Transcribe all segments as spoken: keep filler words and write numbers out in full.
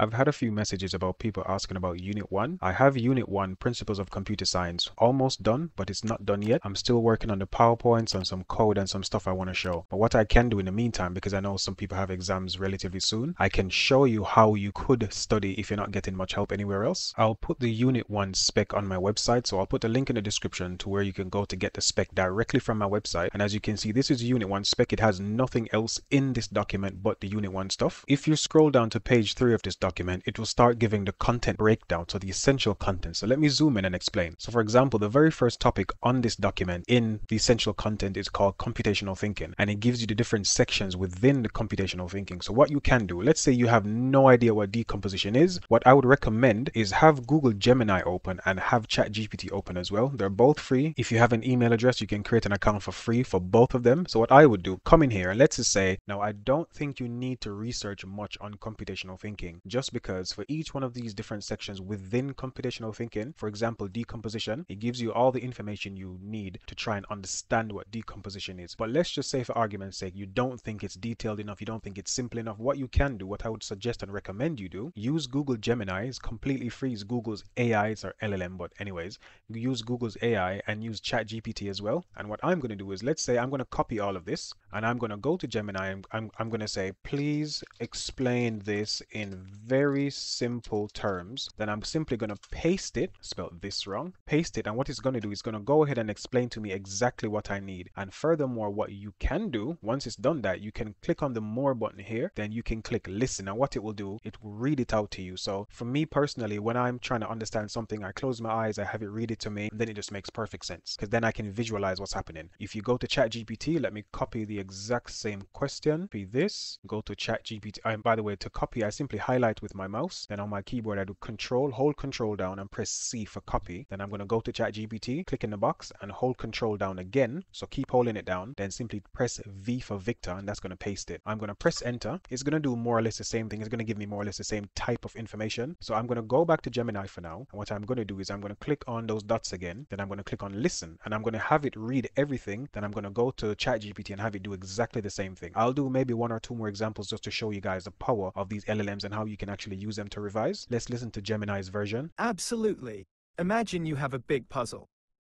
I've had a few messages about people asking about Unit one. I have Unit one, Principles of Computer Science, almost done, but it's not done yet. I'm still working on the PowerPoints and some code and some stuff I want to show. But what I can do in the meantime, because I know some people have exams relatively soon, I can show you how you could study if you're not getting much help anywhere else. I'll put the Unit one spec on my website, so I'll put the link in the description to where you can go to get the spec directly from my website. And as you can see, this is Unit one spec. It has nothing else in this document but the Unit one stuff. If you scroll down to page three of this document, document, it will start giving the content breakdown, so the essential content. So let me zoom in and explain. So for example, the very first topic on this document in the essential content is called computational thinking, and it gives you the different sections within the computational thinking. So what you can do, let's say you have no idea what decomposition is, what I would recommend is have Google Gemini open and have ChatGPT open as well. They're both free. If you have an email address, you can create an account for free for both of them. So what I would do, come in here and let's just say, now I don't think you need to research much on computational thinking. Just Just because for each one of these different sections within computational thinking, for example, decomposition, it gives you all the information you need to try and understand what decomposition is. But let's just say for argument's sake, you don't think it's detailed enough, you don't think it's simple enough. What you can do, what I would suggest and recommend you do, use Google Gemini. It's completely free. It's Google's A I, it's our L L M, but anyways, use Google's A I and use ChatGPT as well. And what I'm going to do is, let's say I'm going to copy all of this and I'm going to go to Gemini and I'm, I'm going to say, please explain this in very simple terms. Then I'm simply going to paste it, spelled this wrong, paste it, and what it's going to do is going to go ahead and explain to me exactly what I need. And furthermore, what you can do, once it's done that, you can click on the more button here, then you can click listen, and what it will do, it will read it out to you. So for me personally, when I'm trying to understand something, I close my eyes, I have it read it to me, and then it just makes perfect sense, because then I can visualize what's happening. If you go to ChatGPT, let me copy the exact same question, copy this, go to ChatGPT, and by the way, to copy, I simply highlight with my mouse, then on my keyboard I do control, hold control down and press C for copy. Then I'm going to go to ChatGPT, click in the box and hold control down again, so keep holding it down, then simply press V for Victor, and that's going to paste it. I'm going to press enter. It's going to do more or less the same thing. It's going to give me more or less the same type of information. So I'm going to go back to Gemini for now, and what I'm going to do is I'm going to click on those dots again, then I'm going to click on listen, and I'm going to have it read everything. Then I'm going to go to ChatGPT and have it do exactly the same thing. I'll do maybe one or two more examples just to show you guys the power of these L L Ms and how you can actually use them to revise. Let's listen to Gemini's version. Absolutely. Imagine you have a big puzzle.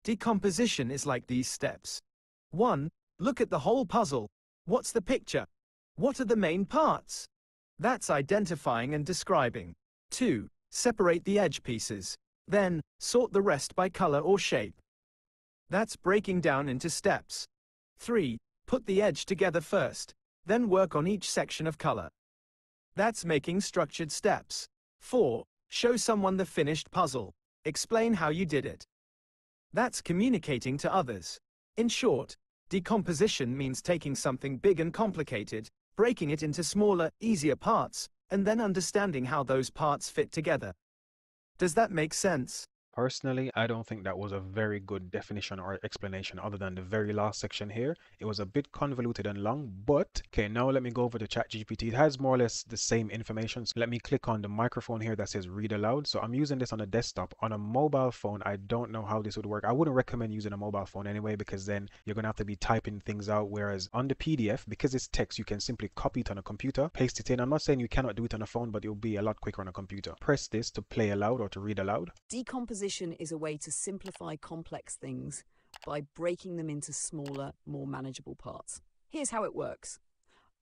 Decomposition is like these steps. one. Look at the whole puzzle. What's the picture? What are the main parts? That's identifying and describing. two. Separate the edge pieces. Then, sort the rest by color or shape. That's breaking down into steps. three. Put the edge together first. Then work on each section of color. That's making structured steps. four. Show someone the finished puzzle. Explain how you did it. That's communicating to others. In short, decomposition means taking something big and complicated, breaking it into smaller, easier parts, and then understanding how those parts fit together. Does that make sense? Personally, I don't think that was a very good definition or explanation other than the very last section here. It was a bit convoluted and long, but okay, now let me go over to ChatGPT. It has more or less the same information. So let me click on the microphone here that says read aloud. So I'm using this on a desktop. On a mobile phone, I don't know how this would work. I wouldn't recommend using a mobile phone anyway, because then you're going to have to be typing things out. Whereas on the P D F, because it's text, you can simply copy it on a computer, paste it in. I'm not saying you cannot do it on a phone, but it'll be a lot quicker on a computer. Press this to play aloud or to read aloud. Decomposition is a way to simplify complex things by breaking them into smaller, more manageable parts. Here's how it works.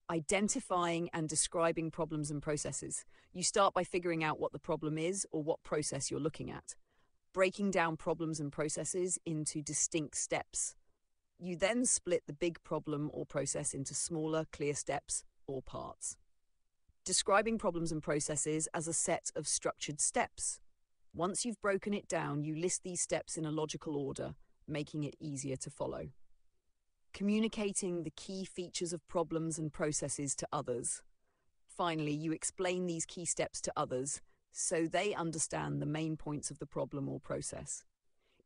Identifying and describing problems and processes. You start by figuring out what the problem is or what process you're looking at. Breaking down problems and processes into distinct steps. You then split the big problem or process into smaller, clear steps or parts. Describing problems and processes as a set of structured steps. Once you've broken it down, you list these steps in a logical order, making it easier to follow. Communicating the key features of problems and processes to others. Finally, you explain these key steps to others so they understand the main points of the problem or process.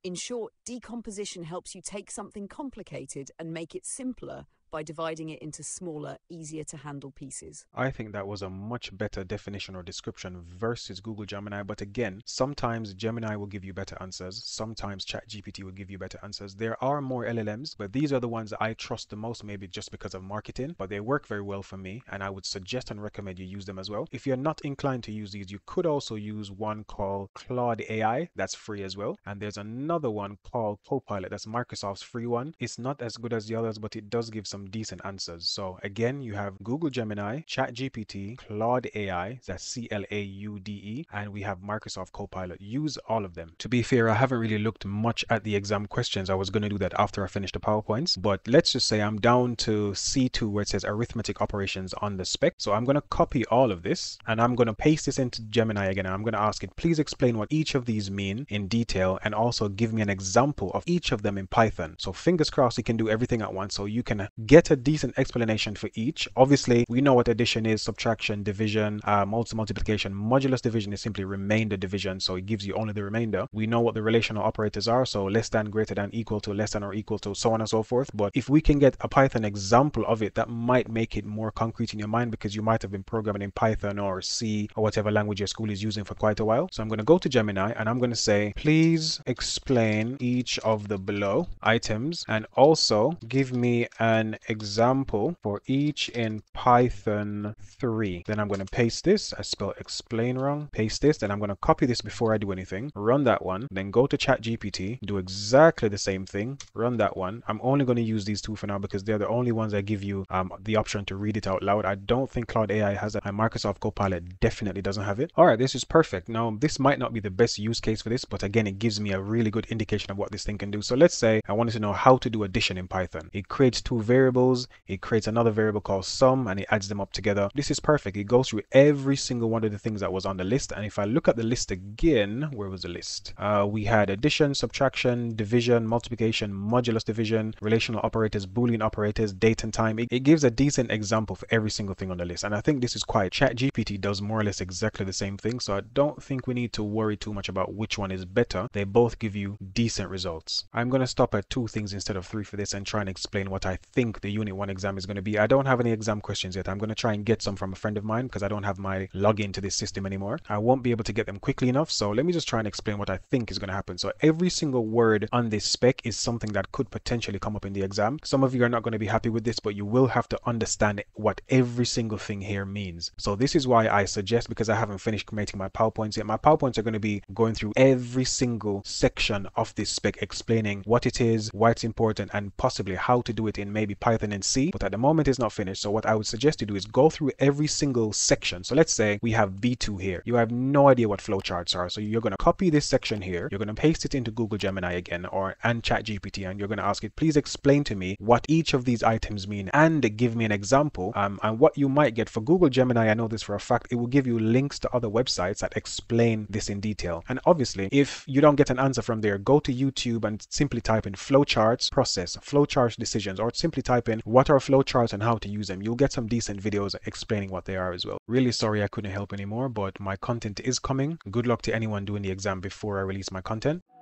In short, decomposition helps you take something complicated and make it simpler by dividing it into smaller, easier to handle pieces. I think that was a much better definition or description versus Google Gemini. But again, sometimes Gemini will give you better answers. Sometimes ChatGPT will give you better answers. There are more L L Ms, but these are the ones that I trust the most, maybe just because of marketing, but they work very well for me. And I would suggest and recommend you use them as well. If you're not inclined to use these, you could also use one called Claude A I. That's free as well. And there's another one called Copilot. That's Microsoft's free one. It's not as good as the others, but it does give some decent answers. So again, you have Google Gemini, ChatGPT, Claude A I, that's C L A U D E, and we have Microsoft Copilot. Use all of them. To be fair, I haven't really looked much at the exam questions. I was going to do that after I finished the PowerPoints, but let's just say I'm down to C two where it says arithmetic operations on the spec. So I'm going to copy all of this and I'm going to paste this into Gemini again. And I'm going to ask it, please explain what each of these mean in detail and also give me an example of each of them in Python. So fingers crossed, you can do everything at once. So you can get a decent explanation for each. Obviously, we know what addition is, subtraction, division, uh, multiplication, modulus division is simply remainder division. So it gives you only the remainder. We know what the relational operators are. So less than, greater than, equal to, less than or equal to, so on and so forth. But if we can get a Python example of it, that might make it more concrete in your mind, because you might have been programming in Python or C or whatever language your school is using for quite a while. So I'm going to go to Gemini and I'm going to say, please explain each of the below items and also give me an example for each in Python three. Then I'm going to paste this. I spelled explain wrong. Paste this. Then I'm going to copy this before I do anything. Run that one. Then go to ChatGPT. Do exactly the same thing. Run that one. I'm only going to use these two for now because they're the only ones that give you um, the option to read it out loud. I don't think Claude A I has that. And Microsoft Copilot definitely doesn't have it. All right, this is perfect. Now, this might not be the best use case for this, but again, it gives me a really good indication of what this thing can do. So let's say I wanted to know how to do addition in Python. It creates two variables. It creates another variable called sum, and it adds them up together. This is perfect. It goes through every single one of the things that was on the list. And if I look at the list again, where was the list? Uh, we had addition, subtraction, division, multiplication, modulus division, relational operators, Boolean operators, date and time. It, it gives a decent example for every single thing on the list. And I think this is quite, ChatGPT does more or less exactly the same thing. So I don't think we need to worry too much about which one is better. They both give you decent results. I'm going to stop at two things instead of three for this and try and explain what I think the unit one exam is going to be. I don't have any exam questions yet. I'm going to try and get some from a friend of mine because I don't have my login to this system anymore. I won't be able to get them quickly enough. So let me just try and explain what I think is going to happen. So every single word on this spec is something that could potentially come up in the exam. Some of you are not going to be happy with this, but you will have to understand what every single thing here means. So this is why I suggest, because I haven't finished creating my PowerPoints yet. My PowerPoints are going to be going through every single section of this spec, explaining what it is, why it's important, and possibly how to do it in maybe Python and C. But at the moment, it's not finished. So what I would suggest you do is go through every single section. So let's say we have B two here. You have no idea what flowcharts are. So you're going to copy this section here. You're going to paste it into Google Gemini again or and ChatGPT, and you're going to ask it, please explain to me what each of these items mean and give me an example. Um, and what you might get for Google Gemini, I know this for a fact, it will give you links to other websites that explain this in detail. And obviously, if you don't get an answer from there, go to YouTube and simply type in flowcharts process, flowcharts decisions, or simply type in what are flowcharts and how to use them. You'll get some decent videos explaining what they are as well. Really sorry I couldn't help anymore, but my content is coming. Good luck to anyone doing the exam before I release my content.